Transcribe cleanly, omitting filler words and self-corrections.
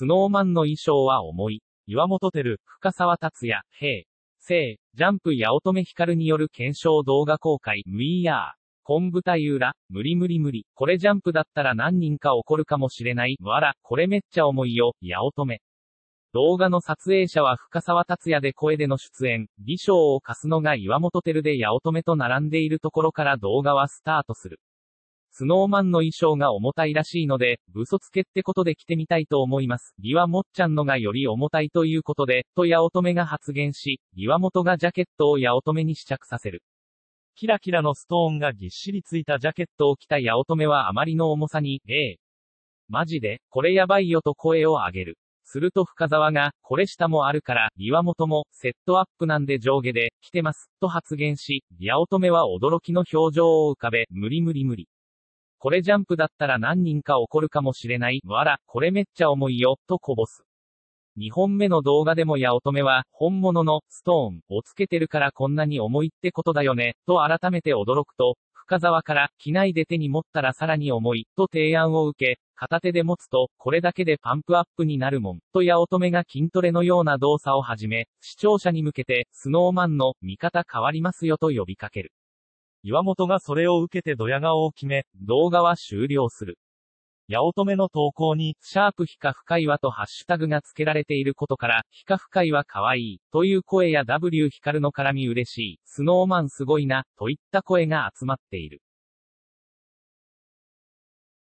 スノーマンの衣装は重い。岩本照、深沢達也、平、成、ジャンプ八乙女光による検証動画公開、We are!コン舞台裏、無理。これジャンプだったら何人か怒るかもしれない。わら、これめっちゃ重いよ、八乙女。動画の撮影者は深沢達也で声での出演、衣装を貸すのが岩本照で八乙女と並んでいるところから動画はスタートする。スノーマンの衣装が重たいらしいので、ブソつけってことで着てみたいと思います。ギワもっちゃんのがより重たいということで、と八乙女が発言し、岩本がジャケットを八乙女に試着させる。キラキラのストーンがぎっしりついたジャケットを着た八乙女はあまりの重さに、マジで、これやばいよと声を上げる。すると深沢が、これ下もあるから、岩本も、セットアップなんで上下で、着てます、と発言し、八乙女は驚きの表情を浮かべ、無理。これジャンプだったら何人か怒るかもしれない。わら、これめっちゃ重いよ、とこぼす。2本目の動画でも八乙女は、本物の、ストーン、をつけてるからこんなに重いってことだよね、と改めて驚くと、深沢から、着ないで手に持ったらさらに重い、と提案を受け、片手で持つと、これだけでパンプアップになるもん、と八乙女が筋トレのような動作を始め、視聴者に向けて、スノーマンの、見方変わりますよと呼びかける。岩本がそれを受けてドヤ顔を決め、動画は終了する。八乙女の投稿に、#非か不快はとハッシュタグが付けられていることから、非か不快は可愛い、という声やW光の絡み嬉しい、スノーマンすごいな、といった声が集まっている。